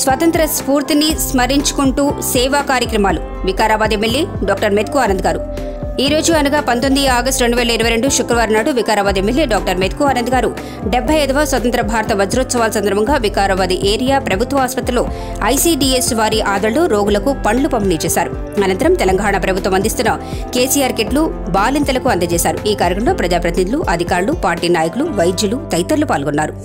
స్వతంత్ర స్ఫూర్తిని స్మరించుకుంటూ సేవా కార్యక్రమాలు వికారాబాద్ ఎమ్మెల్యే డాక్టర్ మెత్కు ఆనంద్ గారు. ఈ రోజు అనగా 19 ఆగస్టు 2022 శుక్రవారం నాడు వికారాబాద్ ఎమ్మెల్యే డాక్టర్ మెత్కు ఆనంద్ గారు 75వ స్వతంత్ర భారత వజ్రోత్సవాల సందర్భంగా వికారాబాద్ ఏరియా ప్రభుత్వ ఆసుపత్రిలో ICDS వారి ఆదరణలో రోగులకు పండ్లు పంపిణీ చేశారు. అనంతరం తెలంగాణ ప్రభుత్వం అందిస్తున్న KCR కిట్లు బాలింతలకు అందజేశారు. ఈ కార్యక్రమంలో ప్రజాప్రతినిధులు, అధికారులు, పార్టీ నాయకులు, వైద్యులు తదితరులు పాల్గొన్నారు.